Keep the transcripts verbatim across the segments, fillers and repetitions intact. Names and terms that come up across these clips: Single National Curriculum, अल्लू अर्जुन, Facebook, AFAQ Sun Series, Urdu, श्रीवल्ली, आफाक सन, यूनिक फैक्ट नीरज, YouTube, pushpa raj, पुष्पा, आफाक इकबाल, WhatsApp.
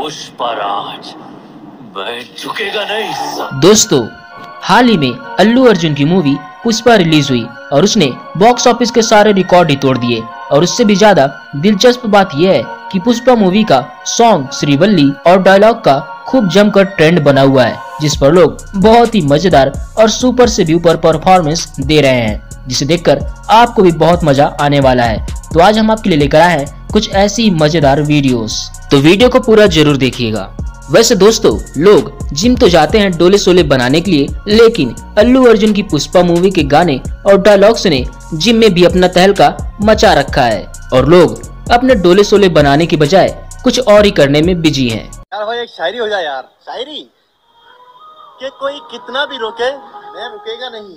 पुष्पराज मैं झुकेगा नहीं। दोस्तों, हाल ही में अल्लू अर्जुन की मूवी पुष्पा रिलीज हुई और उसने बॉक्स ऑफिस के सारे रिकॉर्ड ही तोड़ दिए। और उससे भी ज्यादा दिलचस्प बात यह है कि पुष्पा मूवी का सॉन्ग श्रीवल्ली और डायलॉग का खूब जमकर ट्रेंड बना हुआ है, जिस पर लोग बहुत ही मजेदार और सुपर से भी ऊपर परफॉर्मेंस दे रहे हैं, जिसे देखकर आपको भी बहुत मजा आने वाला है। तो आज हम आपके लिए लेकर आए हैं कुछ ऐसी मजेदार वीडियोस, तो वीडियो को पूरा जरूर देखिएगा। वैसे दोस्तों, लोग जिम तो जाते हैं डोले सोले बनाने के लिए, लेकिन अल्लू अर्जुन की पुष्पा मूवी के गाने और डायलॉग्स ने जिम में भी अपना तहलका मचा रखा है और लोग अपने डोले सोले बनाने के बजाय कुछ और ही करने में बिजी हैं। यार भाई, एक शायरी हो जाए यार। शायरी के कोई कितना भी रोके मैं रुकेगा नहीं,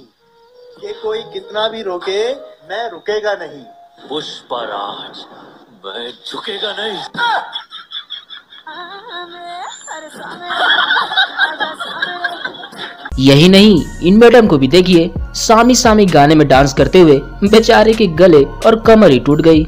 के कोई कितना भी रोके मैं रुकेगा नहीं, पुष्पराज मैं झुकेगा नहीं। यही नहीं, इन मैडम को भी देखिए, सामी सामी गाने में डांस करते हुए बेचारे के गले और कमर ही टूट गई।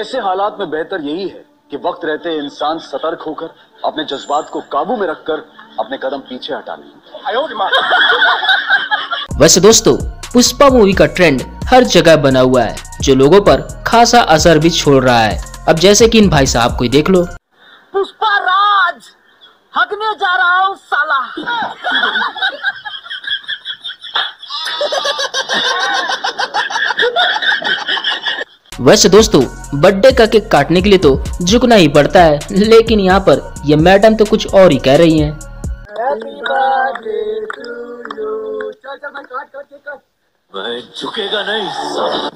ऐसे हालात में बेहतर यही है कि वक्त रहते इंसान सतर्क होकर अपने जज्बात को काबू में रखकर अपने कदम पीछे हटा ले। वैसे दोस्तों, पुष्पा मूवी का ट्रेंड हर जगह बना हुआ है, जो लोगों पर खासा असर भी छोड़ रहा है। अब जैसे कि इन भाई साहब को ही देख लो। पुष्पा राज हगने जा रहा हूँ साला। वैसे दोस्तों, बर्थडे का केक काटने के लिए तो झुकना ही पड़ता है, लेकिन यहाँ पर ये मैडम तो कुछ और ही कह रही है। मैं झुकेगा नहीं।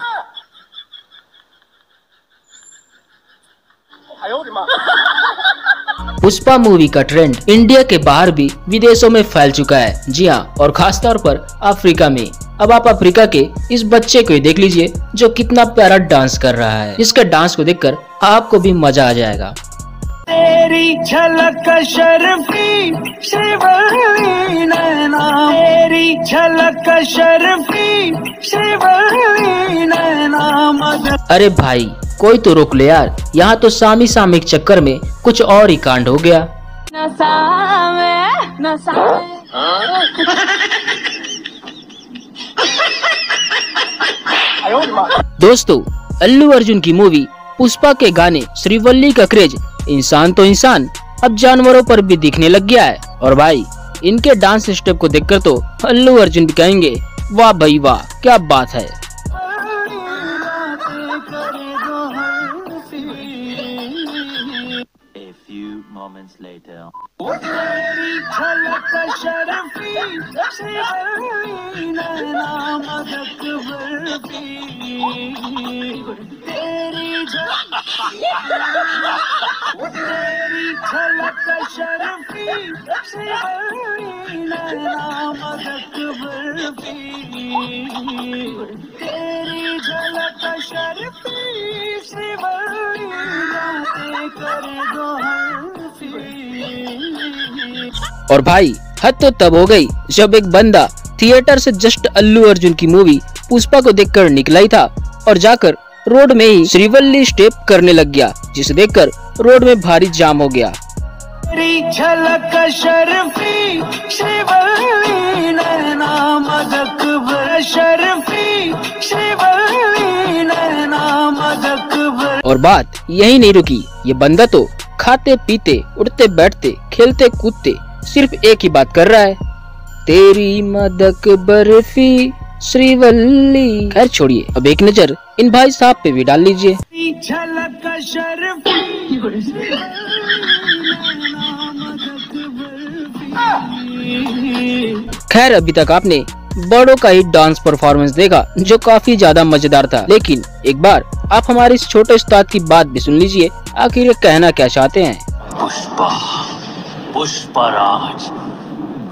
पुष्पा मूवी का ट्रेंड इंडिया के बाहर भी विदेशों में फैल चुका है। जी हाँ, और खास तौर पर अफ्रीका में। अब आप अफ्रीका के इस बच्चे को ही देख लीजिए, जो कितना प्यारा डांस कर रहा है। इसका डांस को देखकर आपको भी मजा आ जाएगा। तेरी झलक शर्फी श्रीवल्ली नैना, तेरी झलक शर्फी श्रीवल्ली नैना। अरे भाई, कोई तो रोक ले यार, यहाँ तो सामी सामी के चक्कर में कुछ और ही कांड हो गया। न सामे, न सामे। दोस्तों, अल्लू अर्जुन की मूवी पुष्पा के गाने श्रीवल्ली का क्रेज इंसान तो इंसान अब जानवरों पर भी दिखने लग गया है। और भाई, इनके डांस स्टेप को देखकर तो अल्लू अर्जुन भी कहेंगे, वाह भाई वाह, क्या बात है। और भाई, हद तो तब हो गई जब एक बंदा थिएटर से जस्ट अल्लू अर्जुन की मूवी पुष्पा को देखकर निकला ही था और जाकर रोड में ही श्रीवल्ली स्टेप करने लग गया, जिसे देखकर रोड में भारी जाम हो गया। और बात यही नहीं रुकी, ये बंदा तो खाते पीते उठते बैठते खेलते कूदते सिर्फ एक ही बात कर रहा है, तेरी मदक बर्फी श्रीवल्ली। खैर छोड़िए, अब एक नजर इन भाई साहब पे भी डाल लीजिए। खैर, अभी तक आपने बड़ों का ही डांस परफॉर्मेंस देखा, जो काफी ज्यादा मजेदार था, लेकिन एक बार आप हमारे इस छोटे उस्ताद की बात भी सुन लीजिए, आखिर ये कहना क्या चाहते हैं। पुष्पा पुष्पराज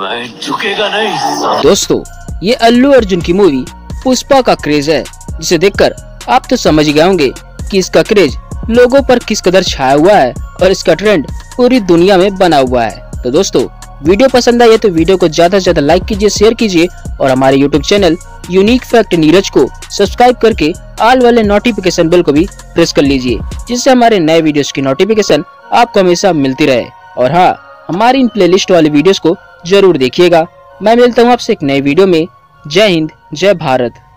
मैं झुकेगा नहीं। दोस्तों, ये अल्लू अर्जुन की मूवी पुष्पा का क्रेज है, जिसे देखकर आप तो समझ गए होंगे कि इसका क्रेज लोगों पर किस कदर छाया हुआ है और इसका ट्रेंड पूरी दुनिया में बना हुआ है। तो दोस्तों, वीडियो पसंद आए तो वीडियो को ज्यादा से ज्यादा लाइक कीजिए, शेयर कीजिए और हमारे YouTube channel यूनिक फैक्ट नीरज को सब्सक्राइब करके ऑल वाले नोटिफिकेशन बेल को भी प्रेस कर लीजिए, जिससे हमारे नए वीडियोस की नोटिफिकेशन आपको हमेशा मिलती रहे। और हाँ, हमारी इन प्लेलिस्ट वाले वीडियोस को जरूर देखिएगा। मैं मिलता हूँ आपसे एक नए वीडियो में। जय हिंद, जय भारत।